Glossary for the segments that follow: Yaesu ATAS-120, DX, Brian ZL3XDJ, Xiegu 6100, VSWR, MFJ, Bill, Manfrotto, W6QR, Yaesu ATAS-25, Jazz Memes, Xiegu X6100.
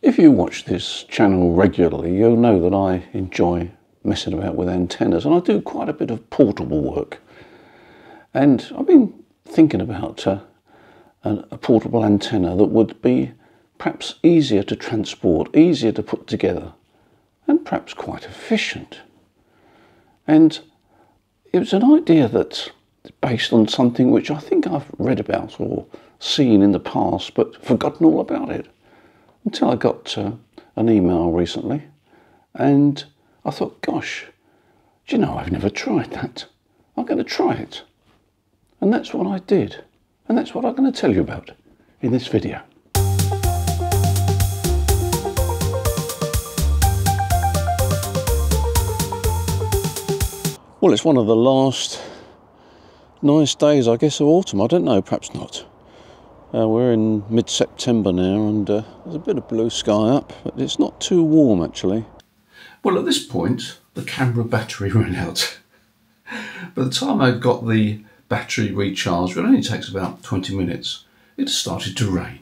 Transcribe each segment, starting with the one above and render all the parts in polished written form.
If you watch this channel regularly, you'll know that I enjoy messing about with antennas, and I do quite a bit of portable work. And I've been thinking about a portable antenna that would be perhaps easier to transport, easier to put together, and perhaps quite efficient. And it was an idea that's based on something which I think I've read about or seen in the past, but forgotten all about it, until I got an email recently, and I thought, gosh, do you know, I've never tried that. I'm going to try it. And that's what I did. And that's what I'm going to tell you about in this video. Well, it's one of the last nice days, I guess, of autumn. I don't know, perhaps not. We're in mid-September now, and there's a bit of blue sky up, but it's not too warm, actually. Well, at this point, the camera battery ran out. By the time I got the battery recharged, it only takes about 20 minutes, it started to rain.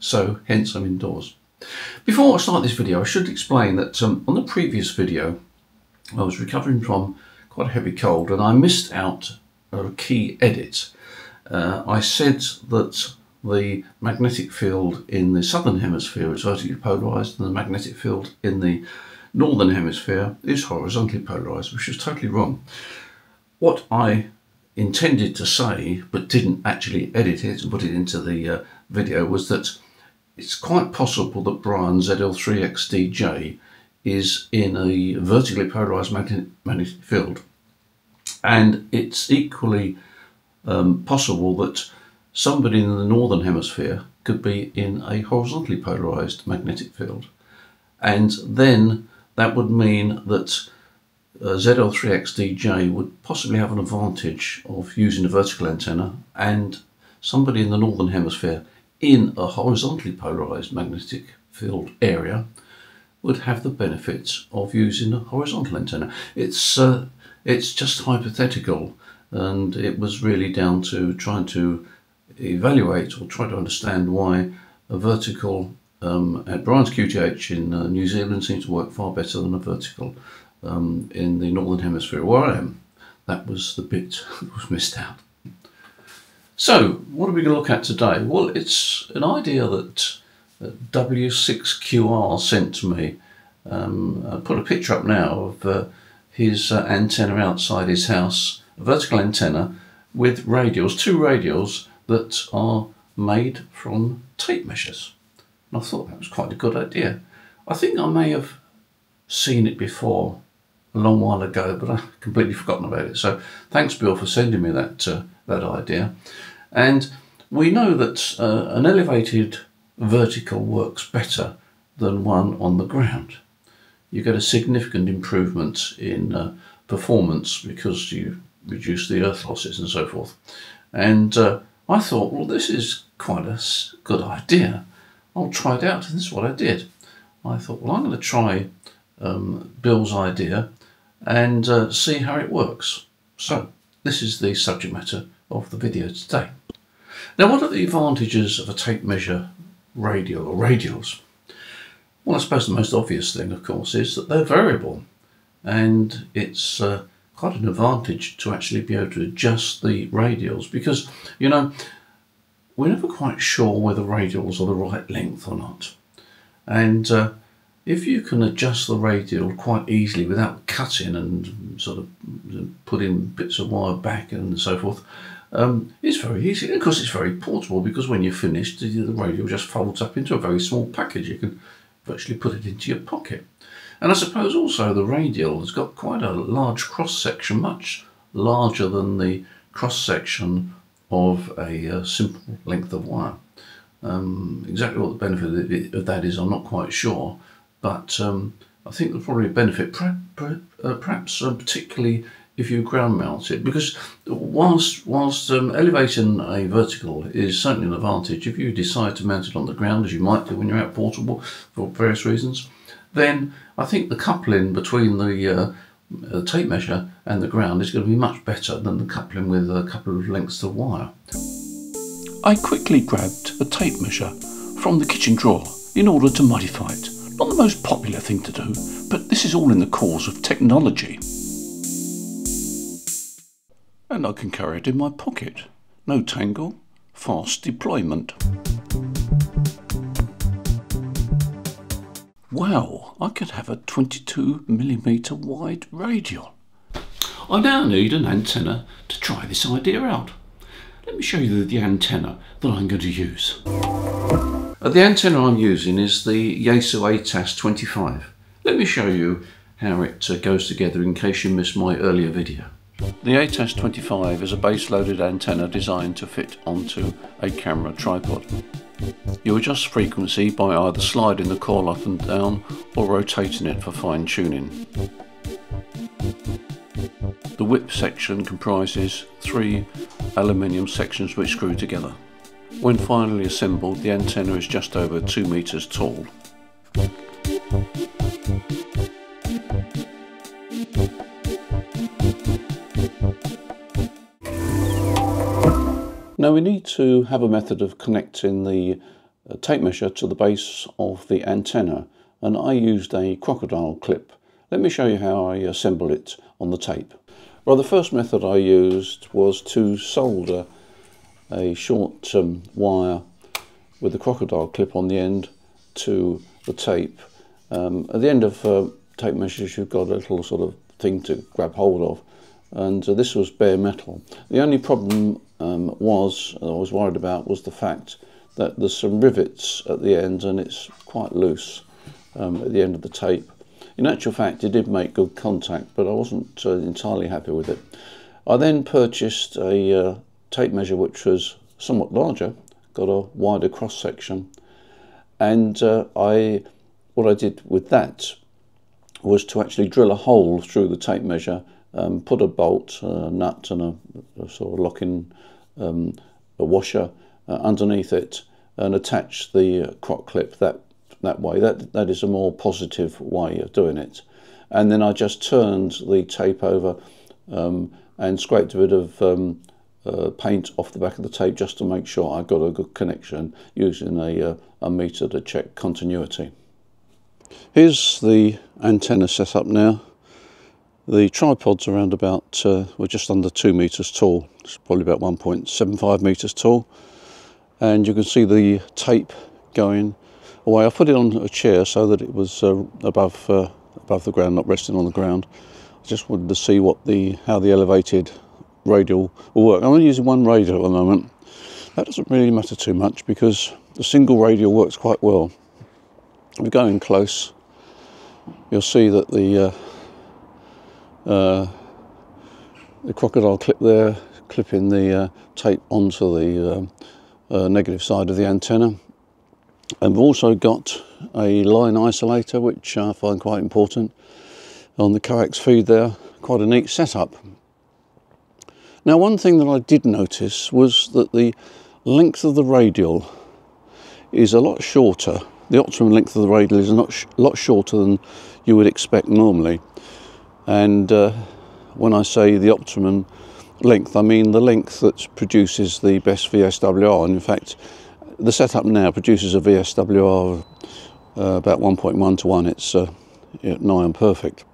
So, hence, I'm indoors. Before I start this video, I should explain that on the previous video, I was recovering from quite a heavy cold, and I missed out a key edit. I said that the magnetic field in the southern hemisphere is vertically polarised and the magnetic field in the northern hemisphere is horizontally polarised, which is totally wrong. What I intended to say, but didn't actually edit it and put it into the video, was that it's quite possible that Brian ZL3XDJ is in a vertically polarised magnetic field. And it's equally possible that somebody in the northern hemisphere could be in a horizontally polarised magnetic field. And then that would mean that ZL3XDJ would possibly have an advantage of using a vertical antenna, and somebody in the northern hemisphere in a horizontally polarised magnetic field area would have the benefits of using a horizontal antenna. It's just hypothetical, and it was really down to trying to evaluate or try to understand why a vertical at Brian's QTH in New Zealand seems to work far better than a vertical in the northern hemisphere where I am. That was the bit that was missed out. So what are we going to look at today? Well, it's an idea that W6QR sent to me. I put a picture up now of his antenna outside his house, a vertical antenna with radials, two radials that are made from tape measures. And I thought that was quite a good idea. I think I may have seen it before a long while ago, but I've completely forgotten about it. So thanks, Bill, for sending me that idea. And we know that an elevated vertical works better than one on the ground. You get a significant improvement in performance because you reduce the earth losses and so forth. And I thought, well, this is quite a good idea. I'll try it out, and this is what I did. I thought, well, I'm going to try Bill's idea and see how it works. So this is the subject matter of the video today. Now, what are the advantages of a tape measure radial or radials? Well, I suppose the most obvious thing, of course, is that they're variable, and it's quite an advantage to actually be able to adjust the radials, because, you know, we're never quite sure whether radials are the right length or not. And if you can adjust the radial quite easily without cutting and sort of putting bits of wire back and so forth, it's very easy. And of course, it's very portable, because when you're finished, the radial just folds up into a very small package. You can virtually put it into your pocket. And I suppose also the radial has got quite a large cross-section, much larger than the cross-section of a simple length of wire. Exactly what the benefit of that is, I'm not quite sure, but I think there's probably a benefit, perhaps particularly if you ground mount it, because whilst elevating a vertical is certainly an advantage, if you decide to mount it on the ground, as you might do when you're out portable for various reasons, then I think the coupling between the tape measure and the ground is going to be much better than the coupling with a couple of lengths of wire. I quickly grabbed a tape measure from the kitchen drawer in order to modify it. Not the most popular thing to do, but this is all in the cause of technology. And I can carry it in my pocket. No tangle, fast deployment. Wow, I could have a 22mm wide radial. I now need an antenna to try this idea out. Let me show you the antenna that I'm going to use. The antenna I'm using is the Yaesu ATAS-25. Let me show you how it goes together in case you missed my earlier video. The ATAS-25 is a base-loaded antenna designed to fit onto a camera tripod. You adjust frequency by either sliding the coil up and down or rotating it for fine-tuning. The whip section comprises 3 aluminium sections which screw together. When finally assembled, the antenna is just over 2 meters tall. Now we need to have a method of connecting the tape measure to the base of the antenna, and I used a crocodile clip. Let me show you how I assemble it on the tape. Well, the first method I used was to solder a short wire with a crocodile clip on the end to the tape. At the end of tape measures you've got a little sort of thing to grab hold of, and this was bare metal. The only problem I was worried about was the fact that there's some rivets at the end and it's quite loose at the end of the tape. In actual fact it did make good contact, but I wasn't entirely happy with it. I then purchased a tape measure which was somewhat larger, got a wider cross section, and what I did with that was to actually drill a hole through the tape measure, put a bolt, a nut and a sort of locking washer underneath it, and attach the croc clip that way. That is a more positive way of doing it. And then I just turned the tape over and scraped a bit of paint off the back of the tape just to make sure I got a good connection, using a meter to check continuity. Here's the antenna set up now. The tripod's around about, we're just under 2 meters tall. It's probably about 1.75 meters tall. And you can see the tape going away. I put it on a chair so that it was above the ground, not resting on the ground. I just wanted to see how the elevated radial will work. I'm only using one radial at the moment. That doesn't really matter too much because the single radial works quite well. If you go in close, you'll see that the crocodile clip there clipping the tape onto the negative side of the antenna. And we've also got a line isolator, which I find quite important, on the coax feed there. Quite a neat setup. Now, one thing that I did notice was that the length of the radial is a lot shorter. The optimum length of the radial is a lot shorter than you would expect normally. And when I say the optimum length, I mean the length that produces the best VSWR. And in fact, the setup now produces a VSWR of about 1.1 to 1. It's nigh on perfect.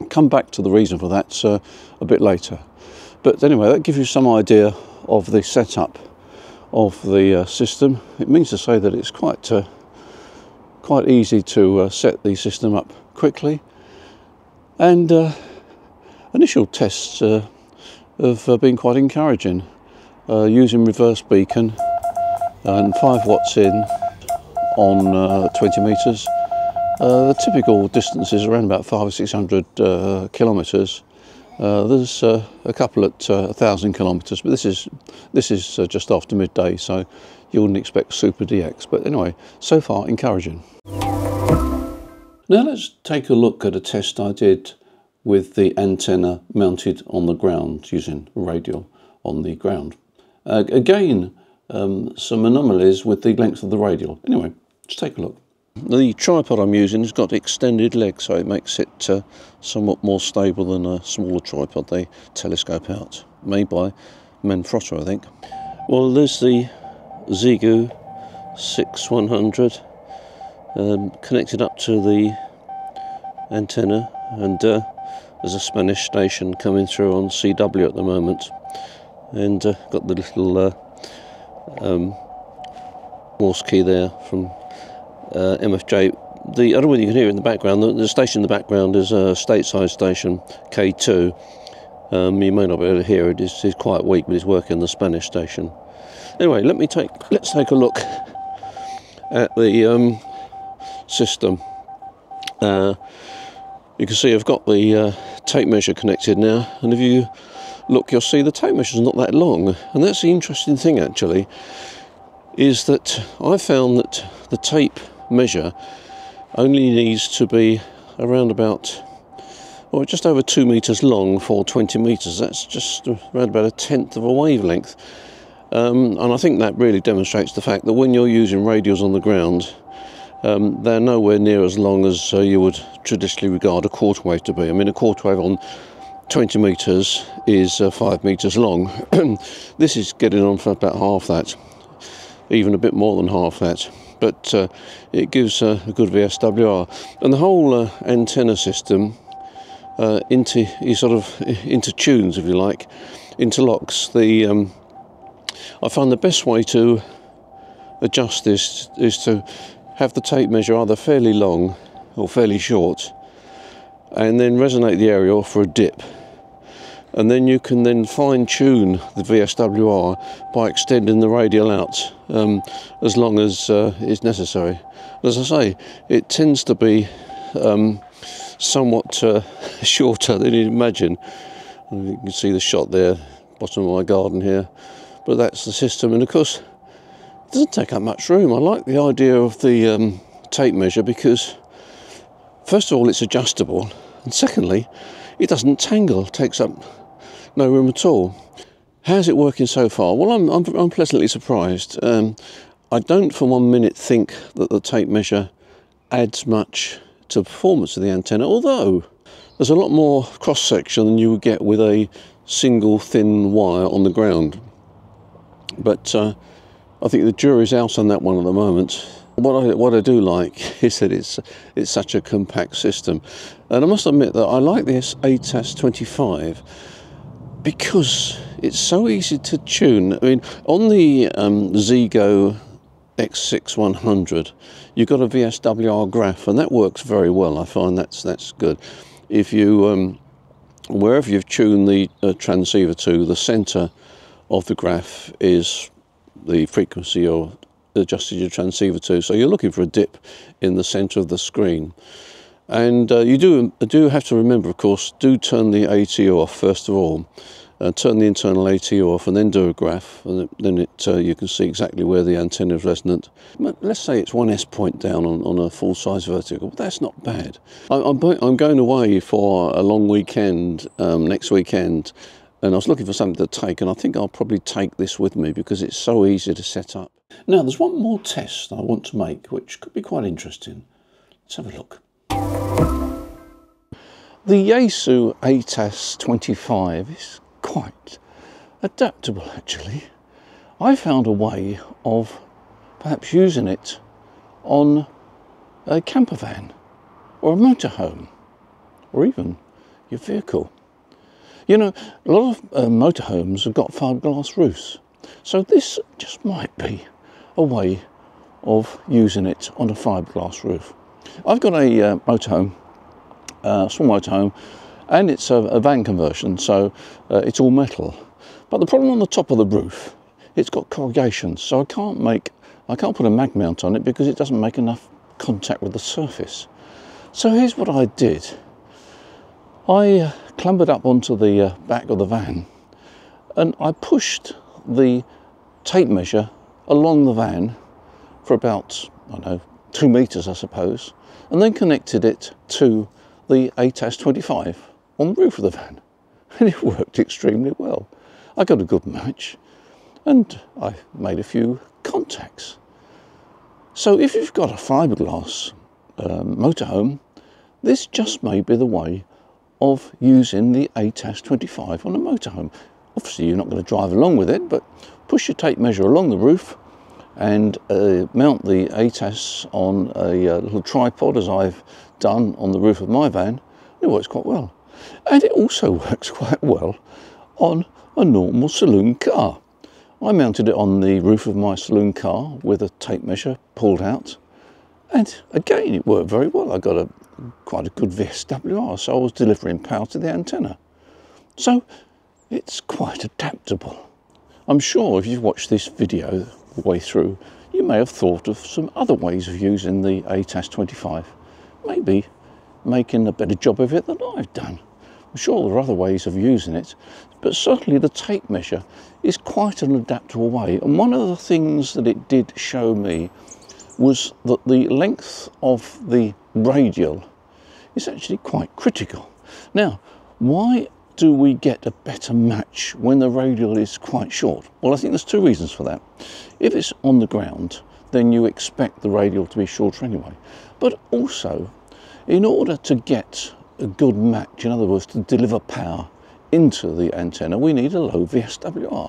I'll come back to the reason for that a bit later. But anyway, that gives you some idea of the setup of the system. It means to say that it's quite easy to set the system up quickly. And initial tests have been quite encouraging. Using reverse beacon and 5 watts in on 20 meters. The typical distance is around about 500 or 600 kilometers. There's a couple at 1,000 kilometers, but this is just after midday, so you wouldn't expect super DX. But anyway, so far encouraging. Now let's take a look at a test I did with the antenna mounted on the ground, using a radial on the ground. Again, some anomalies with the length of the radial. Anyway, let's take a look. The tripod I'm using has got extended legs, so it makes it somewhat more stable than a smaller tripod they telescope out. Made by Manfrotto, I think. Well, there's the Xiegu 6100 connected up to the antenna, and there's a Spanish station coming through on CW at the moment, and got the little Morse key there from MFJ. The other one you can hear in the background, the station in the background is a stateside station, K2. You may not be able to hear it, it's quite weak, but it's working the Spanish station. Anyway, let's take a look at the system. You can see I've got the tape measure connected now, and if you look, you'll see the tape measure's not that long, and that's the interesting thing actually, is that I found that the tape measure only needs to be around about, well, just over 2 meters long for 20 meters. That's just around about a tenth of a wavelength. And I think that really demonstrates the fact that when you're using radials on the ground, they're nowhere near as long as you would traditionally regard a quarter wave to be. I mean, a quarter wave on 20 meters is 5 meters long. This is getting on for about half that, even a bit more than half that, but it gives a good VSWR. And the whole antenna system intertunes, if you like, interlocks. I find the best way to adjust this is to have the tape measure either fairly long or fairly short, and then resonate the area off for a dip. And then you can then fine-tune the VSWR by extending the radial out as long as is necessary. As I say, it tends to be somewhat shorter than you'd imagine. And you can see the shot there, bottom of my garden here. But that's the system, and of course it doesn't take up much room. I like the idea of the tape measure because, first of all, it's adjustable, and secondly, it doesn't tangle, takes up no room at all. How's it working so far? Well, I'm pleasantly surprised. I don't for 1 minute think that the tape measure adds much to the performance of the antenna, although there's a lot more cross-section than you would get with a single thin wire on the ground. But I think the jury's out on that one at the moment. What I do like is that it's such a compact system. And I must admit that I like this ATAS-25 because it's so easy to tune. I mean, on the Xiegu X6100, you've got a VSWR graph, and that works very well. I find that's good. If you, wherever you've tuned the transceiver to, the center of the graph is the frequency you're adjusted your transceiver to, so you're looking for a dip in the center of the screen. And you do have to remember, of course, do turn the ATU off first of all, turn the internal ATU off, and then do a graph, and then you can see exactly where the antenna is resonant. Let's say it's 1S point down on a full-size vertical. That's not bad. I'm going away for a long weekend next weekend, and I was looking for something to take, and I think I'll probably take this with me because it's so easy to set up. Now, there's one more test I want to make, which could be quite interesting. Let's have a look. The Yaesu ATAS-25 is quite adaptable, actually. I found a way of perhaps using it on a camper van, or a motorhome, or even your vehicle. You know, a lot of motorhomes have got fiberglass roofs, so this just might be a way of using it on a fiberglass roof. I've got a motorhome, small motorhome, and it's a van conversion, so it's all metal. But the problem on the top of the roof, it's got corrugations, so I can't put a mag mount on it because it doesn't make enough contact with the surface. So here's what I did. I clambered up onto the back of the van, and I pushed the tape measure along the van for about, I don't know, 2 meters, I suppose, and then connected it to the ATAS-25 on the roof of the van, and it worked extremely well. I got a good match, and I made a few contacts. So if you've got a fiberglass motorhome, this just may be the way of using the ATAS-25 on a motorhome. Obviously, you're not going to drive along with it, but push your tape measure along the roof and mount the ATAS on a little tripod, as I've done on the roof of my van. It works quite well. And it also works quite well on a normal saloon car. I mounted it on the roof of my saloon car with a tape measure pulled out, and again it worked very well. I got quite a good VSWR, so I was delivering power to the antenna. So it's quite adaptable. I'm sure if you've watched this video the way through, you may have thought of some other ways of using the ATAS-25, maybe making a better job of it than I've done. I'm sure there are other ways of using it, but certainly the tape measure is quite an adaptable way. And one of the things that it did show me was that the length of the radial is actually quite critical. Now, why do we get a better match when the radial is quite short? Well, I think there's two reasons for that. If it's on the ground, then you expect the radial to be shorter anyway. But also, in order to get a good match, in other words, to deliver power into the antenna, we need a low VSWR.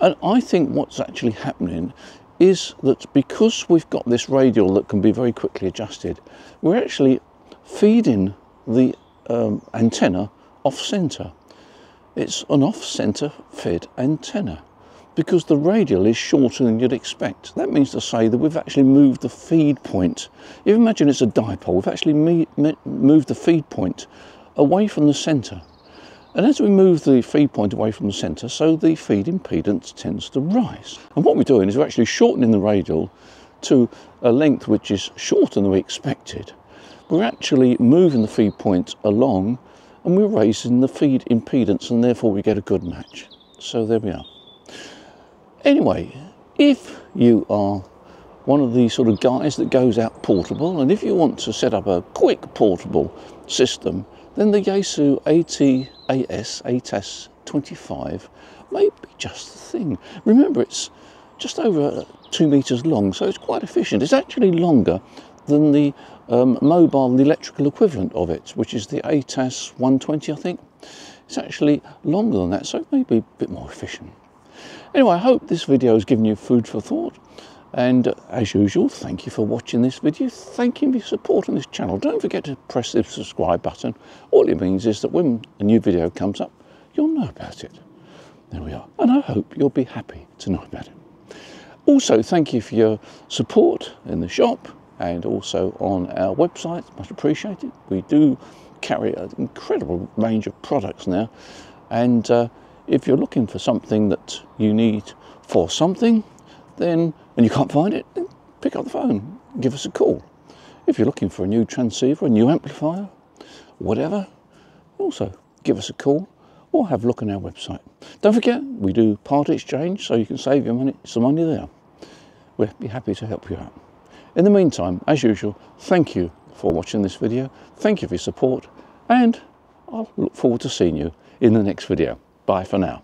And I think what's actually happening is that because we've got this radial that can be very quickly adjusted, we're actually feeding the antenna off-center. It's an off-center fed antenna because the radial is shorter than you'd expect. That means to say that we've actually moved the feed point. If you imagine it's a dipole, we've actually moved the feed point away from the centre. And as we move the feed point away from the centre, so the feed impedance tends to rise. And what we're doing is we're actually shortening the radial to a length which is shorter than we expected. We're actually moving the feed point along and we're raising the feed impedance, and therefore we get a good match. So there we are. Anyway, if you are one of these sort of guys that goes out portable, and if you want to set up a quick portable system, then the Yaesu ATAS-25 may be just the thing. Remember, it's just over 2 meters long, so it's quite efficient. It's actually longer than the mobile electrical equivalent of it, which is the ATAS-120, I think. It's actually longer than that, so it may be a bit more efficient. Anyway, I hope this video has given you food for thought, and as usual, thank you for watching this video, thank you for supporting this channel. Don't forget to press the subscribe button. All it means is that when a new video comes up, you'll know about it. There we are, and I hope you'll be happy to know about it. Also, thank you for your support in the shop and also on our website, much appreciated. We do carry an incredible range of products now, and if you're looking for something that you need for something, then and you can't find it, then pick up the phone, give us a call. If you're looking for a new transceiver, a new amplifier, whatever, also give us a call or have a look on our website. Don't forget, we do part exchange, so you can save your money, some money there. We'll be happy to help you out. In the meantime, as usual, thank you for watching this video, thank you for your support, and I'll look forward to seeing you in the next video. Bye for now.